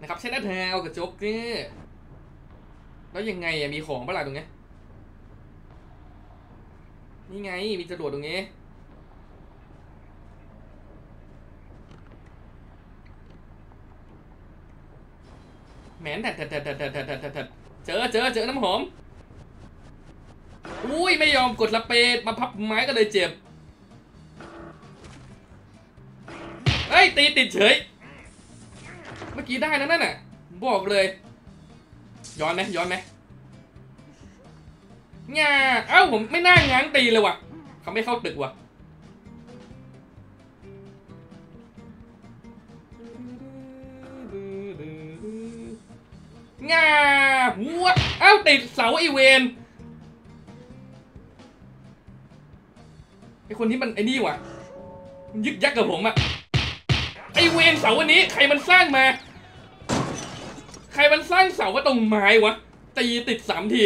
นะครับใช้นัดแฮวกับโจ๊กนี่แล้วยังไงมีของปะล่ะตรงนี้นี่ไงมีจรวดตรงนี้แหมนแต่เจอน้ำหอมอุ้ยไม่ยอมกดละเปดมาพับไม้ก็เลยเจ็บเฮ้ยตีติดเฉยเมื่อกี้ได้นะนั่นน่ะบอกเลยย้อนไหมง่าเอ้าผมไม่น่าง้างตีเลยว่ะเขาไม่เข้าตึกว่ะง่าหัวเอ้าติดเสาไอเวนไอคนที่มันไอนี่ว่ะยึกยักกับผมอะไอเวนเสาวันนี้ใครมันสร้างมาใครมันสร้างเสาว่าตรงไม้วะตีติด3ที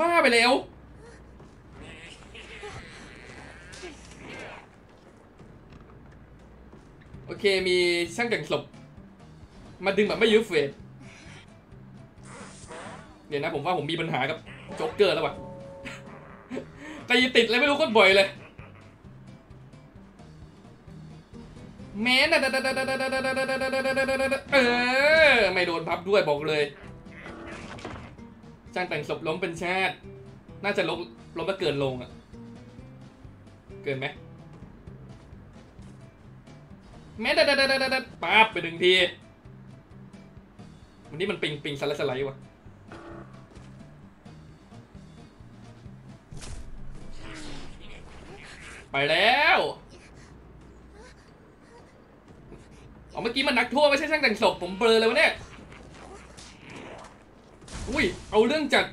บ้าไปแล้วโอเคมีช่างแต่งศพมาดึงแบบไม่ยื้อเฟรเดี๋ยวนะผมว่าผมมีปัญหากับโจ๊กเกอร์แล้วว่ะตีติดเลยไม่รู้ก็บ่อยเลยแม้นะไม่โดนพับด้วยบอกเลยจ้างแต่งศพล้มเป็นชาติน่าจะล้มแล้วเกินลงอะเกินไหมแม้นะปั๊บไปหนึ่งทีวันนี้มันปิงสไลด์สไลด์วะไปแล้วอ๋อเมื่อกี้มันนักโทษไม่ใช่ช่างแต่งศพผมเบลอเลยวะเนี่ยอุ้ยเอาเรื่องจัด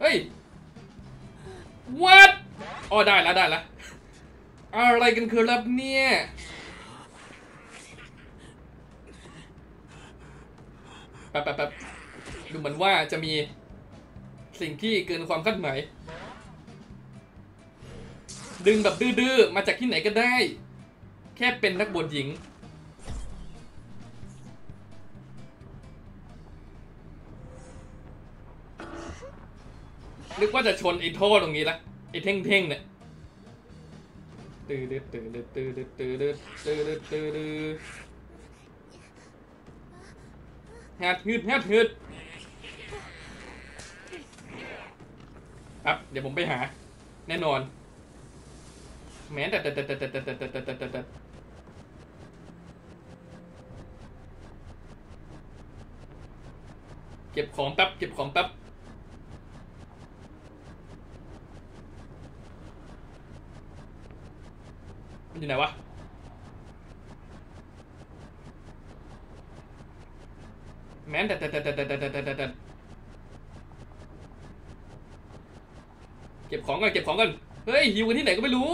เฮ้ย what อ๋อได้ละอะไรกันคือรับเนี่ยแป๊บดูเหมือนว่าจะมีสิ่งที่เกินความคาดหมายดึงแบบดื้อมาจากที่ไหนก็ได้แค่เป็นนักบวชหญิงนึกว่าจะชนไอ้ท่อตรงนี้ละไอ้เท่งๆเนี่ยตื้องัดหืดครับเดี๋ยวผมไปหาแน่นอนแม้นแต่เก็บของแป๊บอยู่ไหนวะแม้นแต่เก็บของก่อนเฮ้ยหิวกันที่ไหนก็ไม่รู้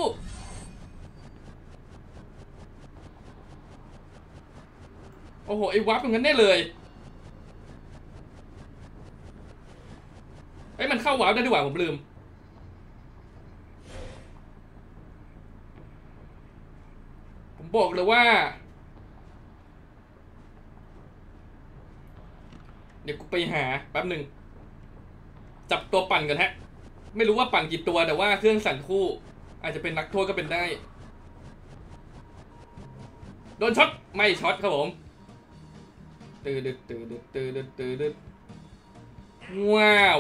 โอ้โหไอ้วับอย่างนั้นได้เลยไอ้มันเข้าวับได้ด้วยผมลืมผมบอกเลยว่าเดี๋ยวกูไปหาแป๊บหนึ่งจับตัวปั่นกันฮะไม่รู้ว่าปั่นกี่ตัวแต่ว่าเครื่องสั่นคู่อาจจะเป็นนักโทษก็เป็นได้โดนช็อตไม่ช็อตครับผมตืดว้าว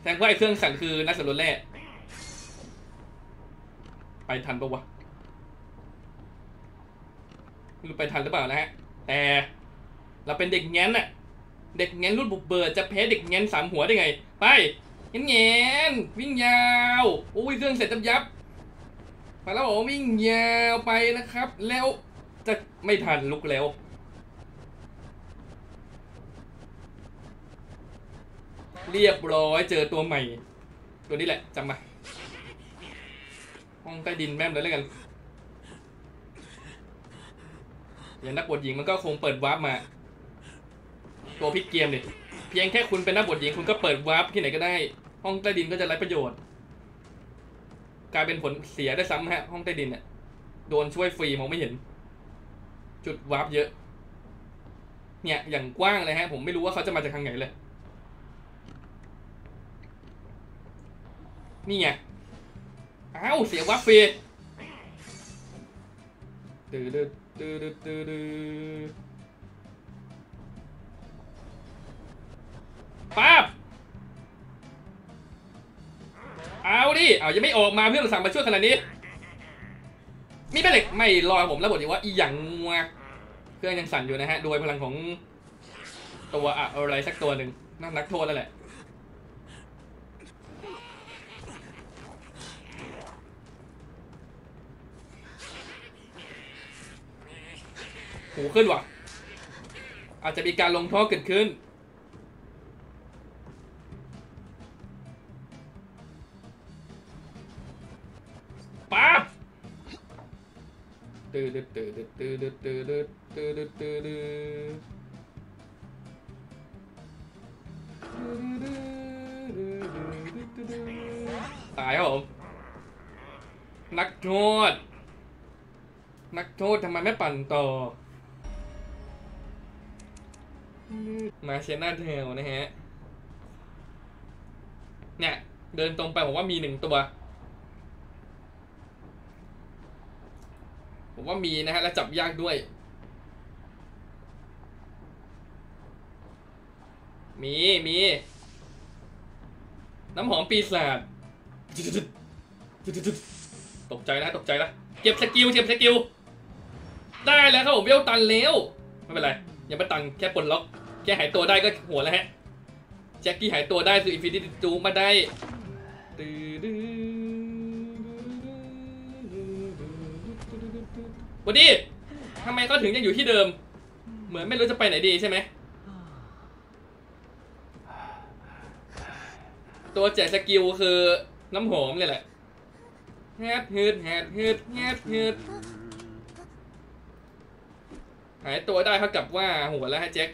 แสดงว่าไอ้เครื่องสั่นคือนักสำรวจแร่ไปทันปะวะไม่รู้ไปทันหรือเปล่านะฮะแต่เราเป็นเด็กแง้นน่ะเด็กแง้นรุ่นบุกเบิดจะแพ้เด็กแง้นสามหัวได้ไงไปแง้นวิ่งยาวโอ้ยเครื่องเสร็จยับไปแล้วบอกวิ่งยาวไปนะครับแล้วจะไม่ทันลุกแล้วเรียบร้อยเจอตัวใหม่ตัวนี้แหละจำมาห้องใต้ดินแม่มเลยแล้วกันอย่างนักบวชหญิงมันก็คงเปิดวาร์ปมาตัวพลิกเกมเลยเพียงแค่คุณเป็นนักบวชหญิงคุณก็เปิดวาร์ปที่ไหนก็ได้ห้องใต้ดินก็จะไร้ประโยชน์กลายเป็นผลเสียได้ซ้ำฮะห้องใต้ดินเนี่ยโดนช่วยฟรีมองไม่เห็น จุดวาร์ปเยอะเนี่ยอย่างกว้างเลยฮะผมไม่รู้ว่าเขาจะมาจากทางไหนเลยนี่ไงอ้าวเสียวัฟเฟ่ป๊าบเอาดิเอายังไม่ออกมาเพื่อนเราสั่งมาช่วยขนาดนี้มีแม่เหล็กไม่รอผมแล้วบอกว่าอีหยังงัวเครื่องยังสั่นอยู่นะฮะโดยพลังของตัวอะไรสักตัวหนึ่งนักโทษแล้วแหละหูขึ้นว่ะอาจจะมีการลงโทษเกิดขึ้นป๊าบตายครับผมนักโทษทำไมไม่ปั่นต่อมาเชน่าเทลนะฮะเนี่ยเดินตรงไปผมว่ามีหนึ่งตัวผมว่ามีนะฮะและจับยากด้วยมีน้ำหอมปีศาจตกใจนะเก็บสกิลได้แล้วครับผมเวลตันแล้วไม่เป็นไรอย่าไปตังแค่ปลดล็อกแค่หายตัวได้ก็หัวแล้วฮะแจ็คกี้หายตัวได้สู่อินฟินิตี้จูมาได้วันนี้ทำไมเขาถึงยังอยู่ที่เดิมเหมือนไม่รู้จะไปไหนดีใช่ไหมตัวแจกสกิลคือน้ำหอมเลยแหละแฮดหายตัวได้เท่ากับว่าหัวแล้วฮะแจ็ค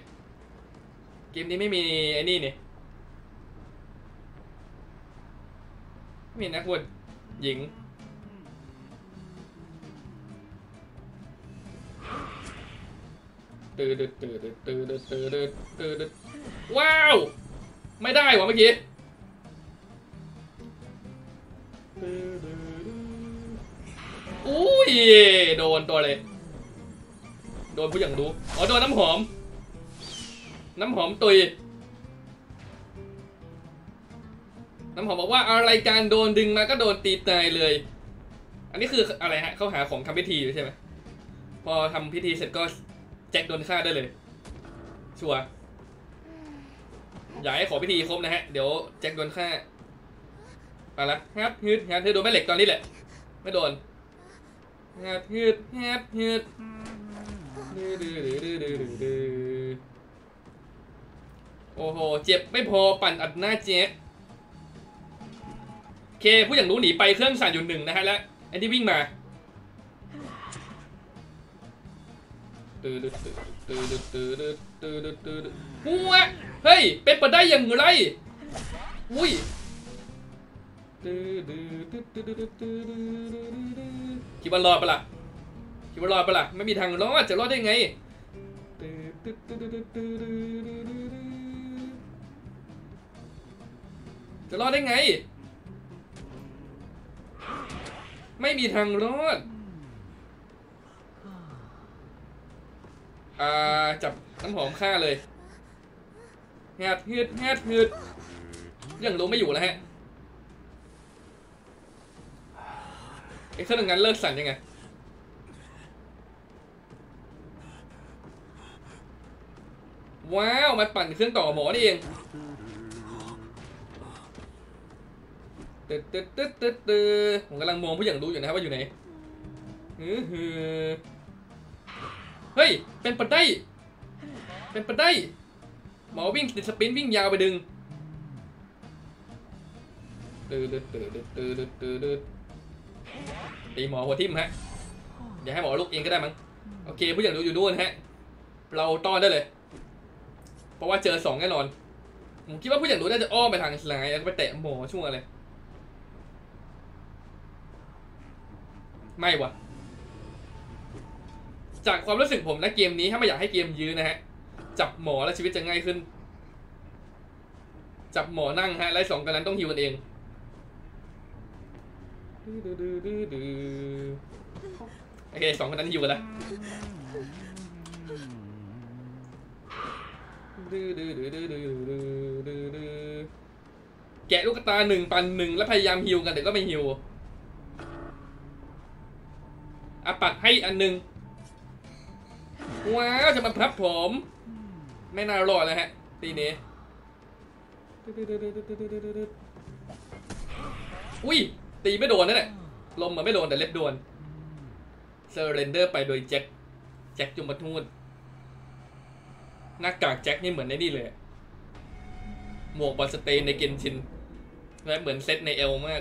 เกมนี้ไม่มีไอ้นี่เนี่ยไม่มีนักบวชหญิงว้าวไม่ได้หว่ะเมื่อกี้อุ้ยโดนตัวเลยโดนผู้อย่างรู้อ๋อโดนน้ำหอมตุยน้ำหอมบอกว่าอะไรการโดนดึงมาก็โดนตีตายเลยอันนี้คืออะไรฮะเขาหาของทำพิธีอยู่ใช่ไหมพอทำพิธีเสร็จก็แจ็คโดนฆ่าได้เลยชัวร์อย่าให้ขอพิธีครบนะฮะเดี๋ยวแจ็คโดนฆ่าไปละฮับฮึดฮับเธอโดนแม่เหล็กตอนนี้แหละไม่โดนฮับฮึดฮับฮึดโอ้โหเจ็บไม่พอปั่นอัดหน้าเจ็คเคผู้อย่างรู้หนีไปเครื่องสั่นอยู่หนึ่งนะฮะและไอ้ที่วิ่งมาหัวเฮ้ยเป็นไปได้อย่างไรอุ้ยคิดว่ารอดปะล่ะไม่มีทางรอดจะรอดได้ไงไม่มีทางรอดจับน้ำหอมฆ่าเลยแฮดเรื่องรู้ไม่อยู่แล้วฮะไอ้เครื่องนั้นเลิกสั่นยังไงว้าวมันปั่นเครื่องต่อหมอนี่เองตึ๊ดผมกำลังมองผู้อย่างรู้อยู่นะครับว่าอยู่ไหนเฮ้ยเป็นปัดได้หมอวิ่งติดสปินวิ่งยาวไปดึงตีหมอหัวทิ่มฮะเดี๋ยวให้หมอลุกเองก็ได้มั้งโอเคผู้อย่างรู้อยู่ด้วยฮะเราต้อนได้เลยเพราะว่าเจอ2แน่นอนผมคิดว่าผู้อย่างรู้น่าจะอ้อมไปทางซ้ายแล้วไปเตะหมอช่วงอะไรไม่วะ จากความรู้สึกผมนะเกมนี้ถ้าไม่อยากให้เกมยื้อนะฮะจับหมอแล้วชีวิตจะง่ายขึ้นจับหมอนั่งฮะไล่สองกันนั้นต้องฮิวกันเองโอเคสองคนนั้นฮิวกันแล้วแกะลูกตาหนึ่งปันหนึ่งแล้วพยายามฮิวกันแต่ก็ไม่ฮิวอ่ะปัดให้อันหนึ่งว้าวจะมาพับผมไม่น่ารอดแล้วฮะตีนี้อุ้ยตีไม่โดนนั่นแหละลมมันไม่โดนแต่เล็บโดนเซอร์เรนเดอร์ไปโดยแจ็คจุมทูตหน้ากากแจ็คนี่เหมือนในนี่เลยหมวกบอลสเตนในเกนชินและเหมือนเซตในเอลมาก